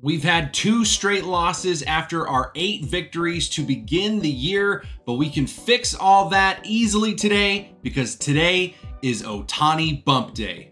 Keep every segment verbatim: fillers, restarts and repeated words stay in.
We've had two straight losses after our eight victories to begin the year, but we can fix all that easily today because today is Ohtani Bump Day.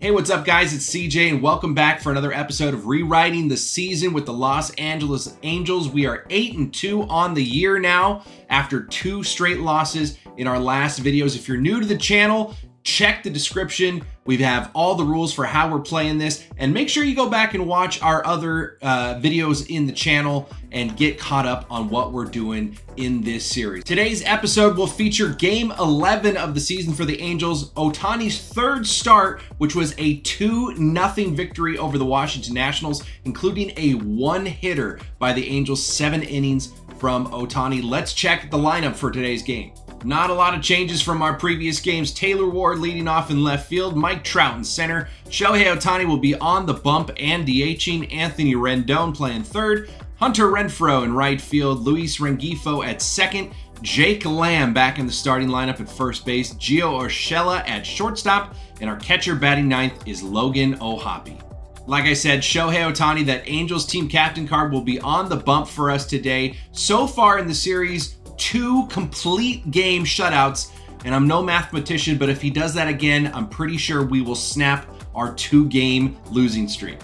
Hey, what's up guys? It's C J and welcome back for another episode of Rewriting the Season with the Los Angeles Angels. We are eight and two on the year now after two straight losses in our last videos. If you're new to the channel, check the description. We have all the rules for how we're playing this, and make sure you go back and watch our other uh, videos in the channel and get caught up on what we're doing in this series. Today's episode will feature game eleven of the season for the Angels, Ohtani's third start, which was a two nothing victory over the Washington Nationals, including a one hitter by the Angels, seven innings from Ohtani. Let's check the lineup for today's game. Not a lot of changes from our previous games. Taylor Ward leading off in left field, Mike Trout in center. Shohei Ohtani will be on the bump and DHing. Anthony Rendon playing third. Hunter Renfroe in right field, Luis Rengifo at second. Jake Lamb back in the starting lineup at first base. Gio Urshela at shortstop. And our catcher batting ninth is Logan O'Hoppe. Like I said, Shohei Ohtani, that Angels team captain card, will be on the bump for us today. So far in the series, two complete game shutouts, and I'm no mathematician, but if he does that again, I'm pretty sure we will snap our two-game losing streak.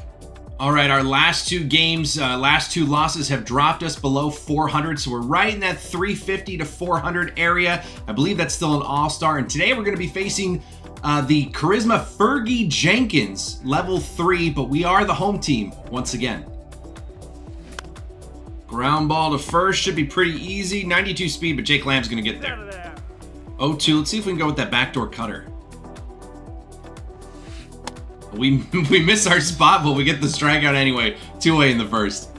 All right, our last two games, uh, last two losses have dropped us below four hundred, so we're right in that three fifty to four hundred area. I believe that's still an all-star, and today we're going to be facing uh, the Charisma Fergie Jenkins, level three, but we are the home team once again. Ground ball to first, should be pretty easy. ninety-two speed, but Jake Lamb's gonna get there. oh two, let's see if we can go with that backdoor cutter. We, we miss our spot, but we get the strikeout anyway. two away in the first.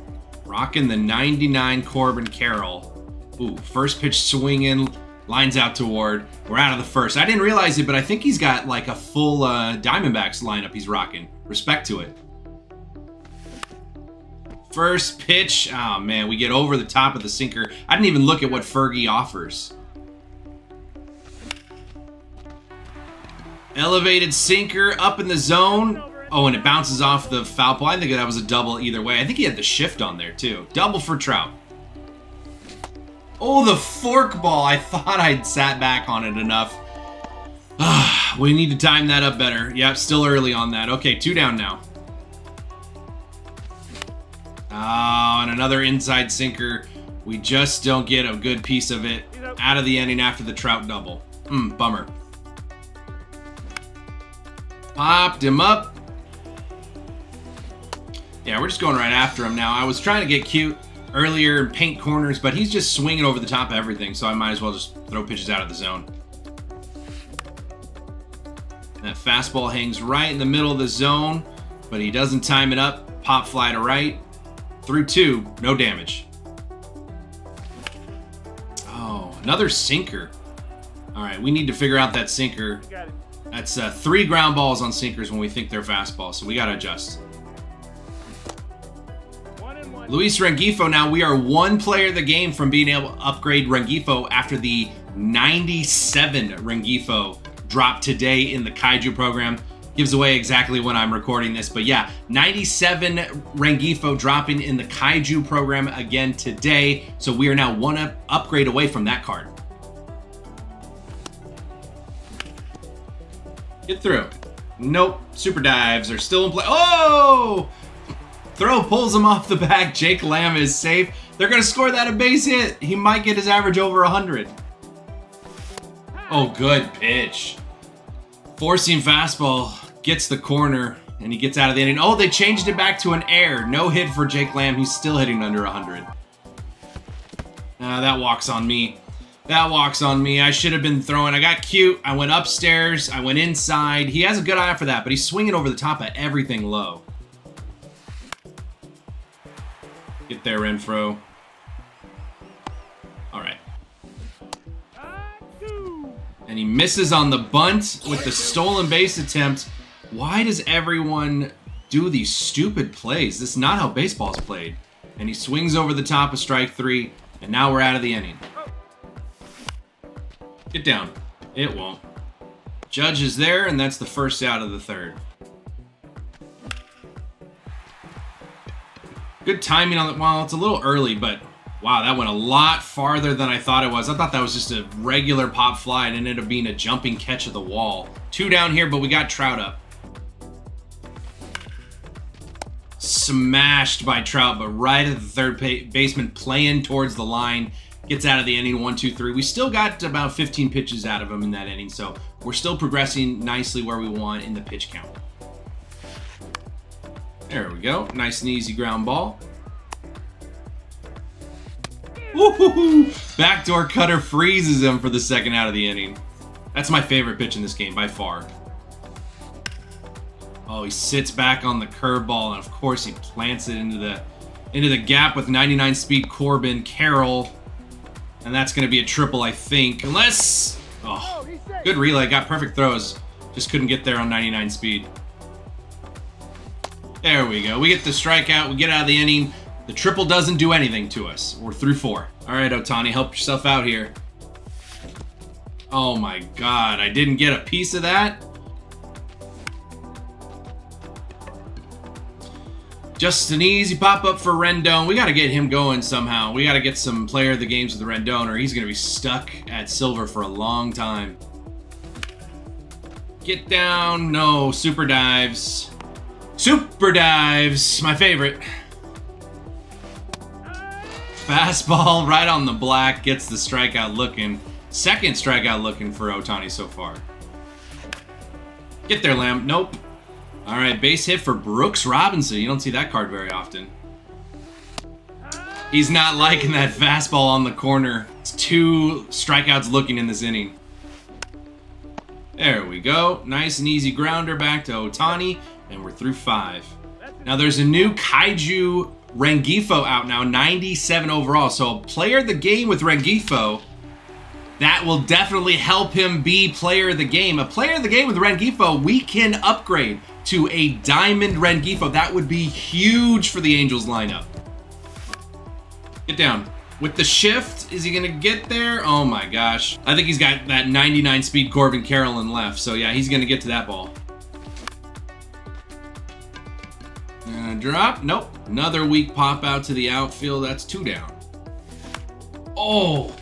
Rocking the ninety-nine Corbin Carroll. Ooh, first pitch swinging, lines out to Ward. We're out of the first. I didn't realize it, but I think he's got like a full uh, Diamondbacks lineup he's rocking. Respect to it. First pitch, oh man, we get over the top of the sinker. I didn't even look at what Fergie offers. Elevated sinker up in the zone. Oh, and it bounces off the foul pole. I think that was a double either way. I think he had the shift on there too. Double for Trout. Oh, the fork ball. I thought I'd sat back on it enough. We need to time that up better. Yep, still early on that. Okay, two down now. Oh, and another inside sinker. We just don't get a good piece of it. Out of the inning after the Trout double. Hmm, bummer. Popped him up. Yeah, we're just going right after him now. I was trying to get cute earlier and paint corners, but he's just swinging over the top of everything, so I might as well just throw pitches out of the zone. And that fastball hangs right in the middle of the zone, but he doesn't time it up. Pop fly to right. Through two, no damage. Oh, another sinker. All right, we need to figure out that sinker. That's uh, three ground balls on sinkers when we think they're fastballs, so we got to adjust. One and one. Luis Rengifo now. We are one player of the game from being able to upgrade Rengifo after the ninety-seven Rengifo drop today in the Kaiju program. Gives away exactly when I'm recording this, but yeah, ninety-seven Rengifo dropping in the Kaiju program again today, so we are now one up upgrade away from that card. Get through. Nope. Super dives are still in play. Oh! Throw pulls him off the back. Jake Lamb is safe. They're going to score that a base hit. He might get his average over one hundred. Oh, good pitch. Four-seam fastball gets the corner, and he gets out of the inning. Oh, they changed it back to an air. No hit for Jake Lamb. He's still hitting under one hundred. Uh, that walks on me. That walks on me. I should have been throwing. I got cute. I went upstairs. I went inside. He has a good eye for that, but he's swinging over the top of everything low. Get there, Renfroe. All right. And he misses on the bunt with the stolen base attempt. Why does everyone do these stupid plays? This is not how baseball's played. And he swings over the top of strike three, and now we're out of the inning. Get down. It won't. Judge is there, and that's the first out of the third. Good timing on that. Well, it's a little early, but wow, that went a lot farther than I thought it was. I thought that was just a regular pop fly and ended up being a jumping catch of the wall. Two down here, but we got Trout up. Smashed by Trout, but right at the third baseman, playing towards the line. Gets out of the inning, one, two, three. We still got about fifteen pitches out of him in that inning, so we're still progressing nicely where we want in the pitch count. There we go. Nice and easy ground ball. Woohoo! Backdoor cutter freezes him for the second out of the inning. That's my favorite pitch in this game by far. Oh, he sits back on the curveball, and of course he plants it into the into the gap with ninety-nine speed Corbin Carroll. And that's going to be a triple, I think. Unless... Oh, good relay. Got perfect throws. Just couldn't get there on ninety-nine speed. There we go. We get the strikeout. We get out of the inning. The triple doesn't do anything to us. We're through four. All right, Ohtani, help yourself out here. Oh, my God. I didn't get a piece of that. Just an easy pop-up for Rendon. We got to get him going somehow. We got to get some player of the games with Rendon, or he's going to be stuck at silver for a long time. Get down. No. Super dives. Super dives. My favorite. Fastball right on the black. Gets the strikeout looking. Second strikeout looking for Ohtani so far. Get there, Lamb. Nope. All right, base hit for Brooks Robinson. You don't see that card very often. He's not liking that fastball on the corner. It's two strikeouts looking in this inning. There we go. Nice and easy grounder back to Ohtani, and we're through five. Now there's a new Kaiju Rengifo out now, ninety-seven overall. So player of the game with Rengifo, that will definitely help him be player of the game. A player of the game with Rengifo, we can upgrade to a Diamond Rengifo. That would be huge for the Angels lineup. Get down. With the shift, is he going to get there? Oh my gosh. I think he's got that ninety-nine speed Corbin Carroll in left. So yeah, he's going to get to that ball. And drop. Nope. Another weak pop out to the outfield. That's two down. Oh,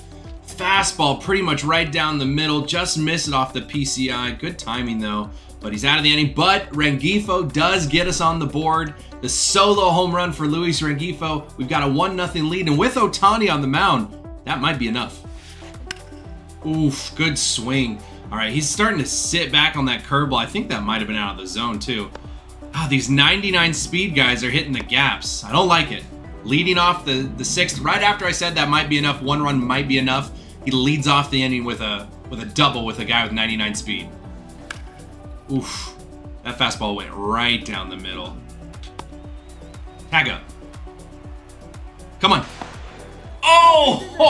fastball pretty much right down the middle. Just missed it off the P C I. Good timing though. But he's out of the inning. But Rengifo does get us on the board. The solo home run for Luis Rengifo. We've got a one nothing lead. And with Ohtani on the mound, that might be enough. Oof, good swing. All right, he's starting to sit back on that curveball. I think that might have been out of the zone too. Ah, these ninety-nine speed guys are hitting the gaps. I don't like it. Leading off the, the sixth, right after I said that might be enough, one run might be enough, he leads off the inning with a, with a double with a guy with ninety-nine speed. Oof, that fastball went right down the middle. Tag up. Come on. Oh, ho,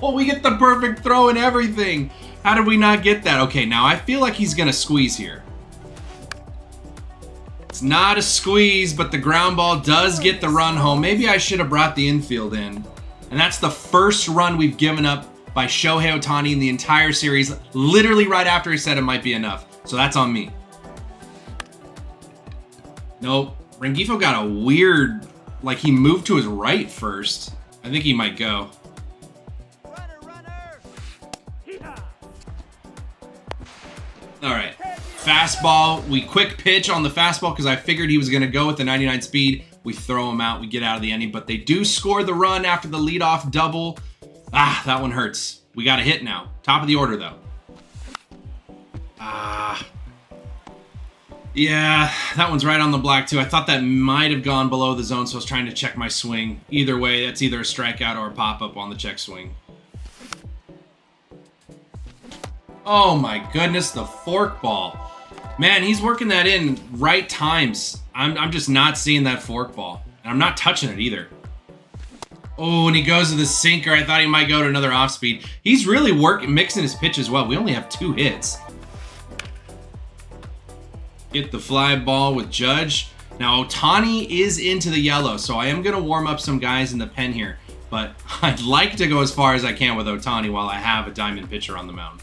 ho, we get the perfect throw and everything. How did we not get that? Okay, now I feel like he's going to squeeze here. It's not a squeeze, but the ground ball does get the run home. Maybe I should have brought the infield in. And that's the first run we've given up by Shohei Ohtani in the entire series, literally right after he said it might be enough. So that's on me. Nope. Rengifo got a weird, like he moved to his right first. I think he might go. Runner, runner. All right. Fastball. We quick pitch on the fastball because I figured he was going to go with the ninety-nine speed. We throw him out. We get out of the inning, but they do score the run after the leadoff double. Ah, that one hurts. We got a hit now. Top of the order though. Ah, yeah, that one's right on the black too. I thought that might have gone below the zone, so I was trying to check my swing. Either way, that's either a strikeout or a pop-up on the check swing. Oh my goodness, the forkball. Man, he's working that in right times. I'm, I'm just not seeing that forkball, and I'm not touching it either. Oh, and he goes to the sinker. I thought he might go to another off-speed. He's really working, mixing his pitch as well. We only have two hits. Get the fly ball with Judge. Now, Ohtani is into the yellow, so I am going to warm up some guys in the pen here. But I'd like to go as far as I can with Ohtani while I have a diamond pitcher on the mound.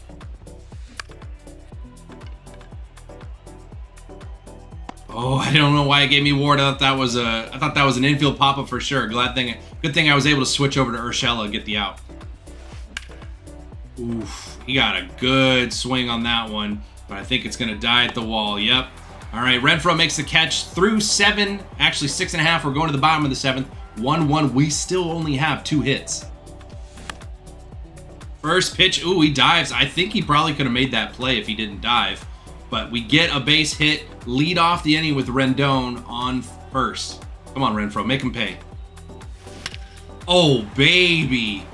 Oh, I don't know why it gave me Ward. I thought that was a, I thought that was an infield pop-up for sure. Glad thing, good thing I was able to switch over to Urshela and get the out. Oof, he got a good swing on that one, but I think it's gonna die at the wall. Yep. All right, Renfroe makes the catch through seven, actually six and a half. We're going to the bottom of the seventh. one one. We still only have two hits. First pitch. Ooh, he dives. I think he probably could have made that play if he didn't dive. But we get a base hit, lead off the inning with Rendon on first. Come on, Renfroe, make him pay. Oh, baby.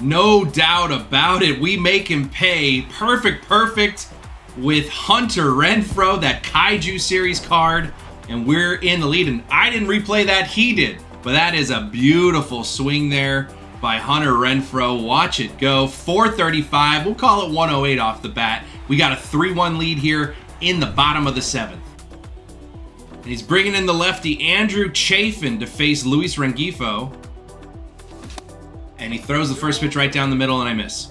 No doubt about it. We make him pay. Perfect, perfect with Hunter Renfroe, that Kaiju series card. And we're in the lead. And I didn't replay that. He did. But that is a beautiful swing there by Hunter Renfroe. Watch it go. four thirty-five. We'll call it one oh eight off the bat. We got a three one lead here in the bottom of the seventh. And he's bringing in the lefty Andrew Chafin to face Luis Rengifo. And he throws the first pitch right down the middle, and I miss.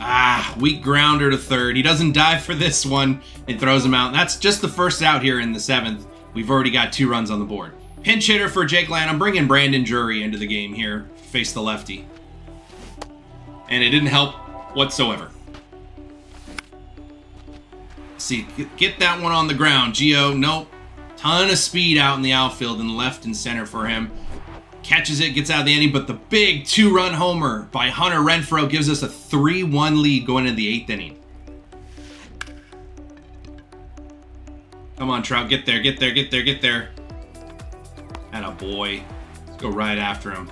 Ah, weak grounder to third. He doesn't dive for this one and throws him out. And that's just the first out here in the seventh. We've already got two runs on the board. Pinch hitter for Jake Lamb. I'm bringing Brandon Drury into the game here. Face the lefty. And it didn't help whatsoever. Let's see, get that one on the ground. Gio, nope. Ton of speed out in the outfield and left and center for him. Catches it, gets out of the inning, but the big two-run homer by Hunter Renfroe gives us a three one lead going into the eighth inning. Come on, Trout. Get there, get there, get there, get there. Attaboy. Let's go right after him.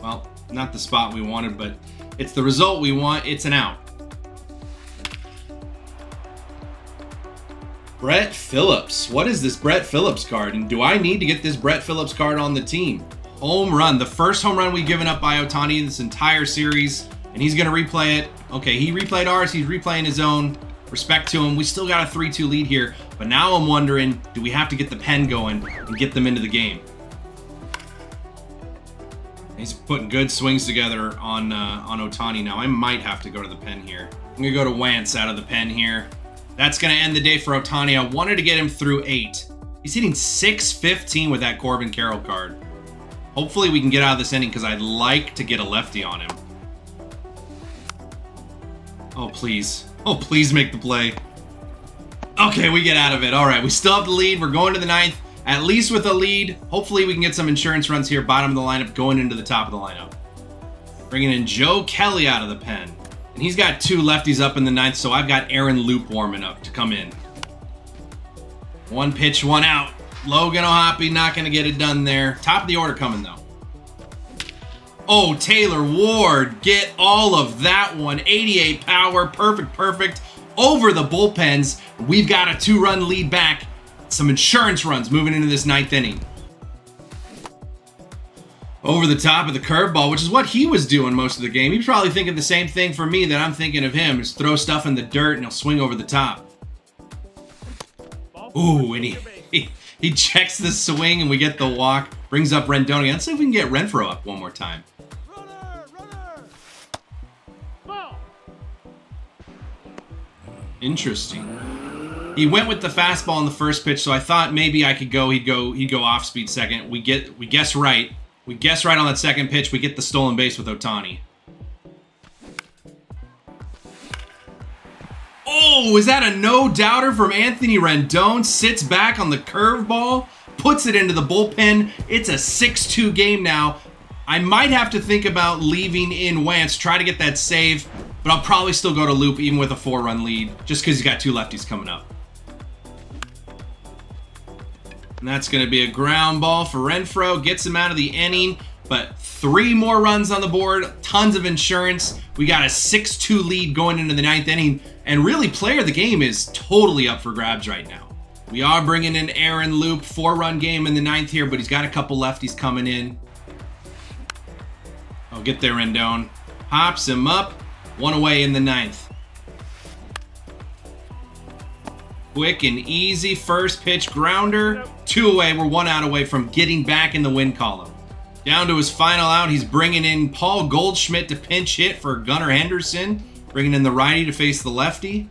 Well, not the spot we wanted, but it's the result we want. It's an out. Brett Phillips. What is this Brett Phillips card? And do I need to get this Brett Phillips card on the team? Home run. The first home run we've given up by Ohtani in this entire series. And he's going to replay it. Okay, he replayed ours. He's replaying his own. Respect to him. We still got a three two lead here. But now I'm wondering, do we have to get the pen going and get them into the game? He's putting good swings together on uh, on Ohtani now. I might have to go to the pen here. I'm going to go to Wentz out of the pen here. That's going to end the day for Ohtani. I wanted to get him through eight. He's hitting six fifteen with that Corbin Carroll card. Hopefully we can get out of this inning because I'd like to get a lefty on him. Oh, please. Oh, please make the play. Okay, we get out of it. All right, we still have the lead. We're going to the ninth. At least with a lead, hopefully we can get some insurance runs here. Bottom of the lineup, going into the top of the lineup. Bringing in Joe Kelly out of the pen. And he's got two lefties up in the ninth, so I've got Aaron Loop warming up to come in. One pitch, one out. Logan O'Hoppe not going to get it done there. Top of the order coming, though. Oh, Taylor Ward, get all of that one. eighty-eight power, perfect, perfect. Over the bullpens, we've got a two-run lead back. Some insurance runs moving into this ninth inning. Over the top of the curveball, which is what he was doing most of the game. He's probably thinking the same thing for me that I'm thinking of him, is throw stuff in the dirt and he'll swing over the top. Ooh, and he, he, he checks the swing and we get the walk. Brings up Rendon. Let's see if we can get Renfroe up one more time. Runner, runner. Ball. Interesting. He went with the fastball in the first pitch, so I thought maybe I could go, he'd go, he'd go off speed second. We get, we guess right. We guess right on that second pitch. We get the stolen base with Ohtani. Oh, is that a no-doubter from Anthony Rendon? Sits back on the curveball, puts it into the bullpen. It's a six two game now. I might have to think about leaving in Wentz, try to get that save, but I'll probably still go to Loop even with a four-run lead just because he's got two lefties coming up. And that's going to be a ground ball for Renfroe. Gets him out of the inning, but three more runs on the board. Tons of insurance. We got a six two lead going into the ninth inning. And really, player of the game is totally up for grabs right now. We are bringing in Aaron Loop. Four-run game in the ninth here, but he's got a couple lefties coming in. Oh, get there, Rendon. Hops him up. One away in the ninth. Quick and easy first pitch grounder. Two away. We're one out away from getting back in the win column. Down to his final out. He's bringing in Paul Goldschmidt to pinch hit for Gunnar Henderson. Bringing in the righty to face the lefty.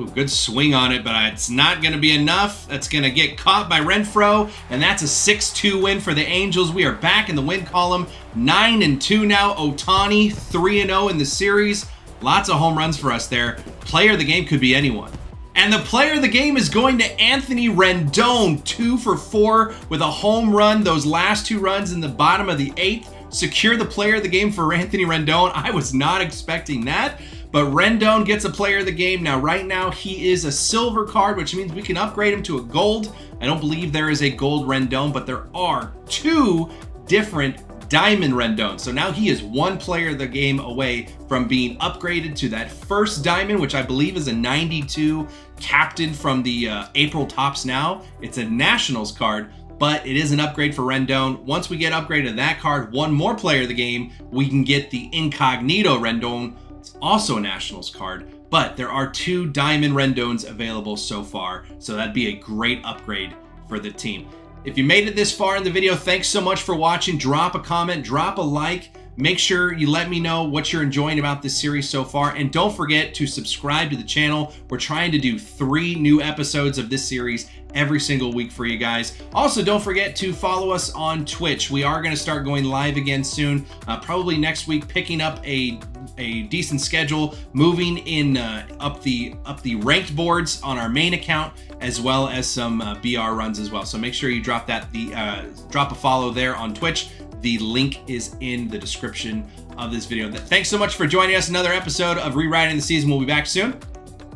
Ooh, good swing on it, but it's not going to be enough. That's going to get caught by Renfroe, and that's a six two win for the Angels. We are back in the win column, nine and two now. Ohtani, three and oh in the series. Lots of home runs for us there. Player of the game could be anyone. And the player of the game is going to Anthony Rendon, two for four with a home run. Those last two runs in the bottom of the eighth secure the player of the game for Anthony Rendon. I was not expecting that, but Rendon gets a player of the game. Now, right now, he is a silver card, which means we can upgrade him to a gold. I don't believe there is a gold Rendon, but there are two different diamond Rendon. So now he is one player of the game away from being upgraded to that first diamond, which I believe is a ninety-two captain from the uh, April Tops now. It's a Nationals card, but it is an upgrade for Rendon. Once we get upgraded to that card, one more player of the game, we can get the Incognito Rendon. It's also a Nationals card, but there are two Diamond Rendons available so far, so that'd be a great upgrade for the team. If you made it this far in the video, thanks so much for watching. Drop a comment, drop a like. Make sure you let me know what you're enjoying about this series so far. And don't forget to subscribe to the channel. We're trying to do three new episodes of this series every single week for you guys. Also, don't forget to follow us on Twitch. We are going to start going live again soon, uh, probably next week, picking up a a decent schedule, moving in uh, up the up the ranked boards on our main account, as well as some uh, B R runs as well. So make sure you drop that the uh, drop a follow there on Twitch. The link is in the description of this video. Thanks so much for joining us. Another episode of Rewriting the Season. We'll be back soon.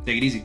Take it easy.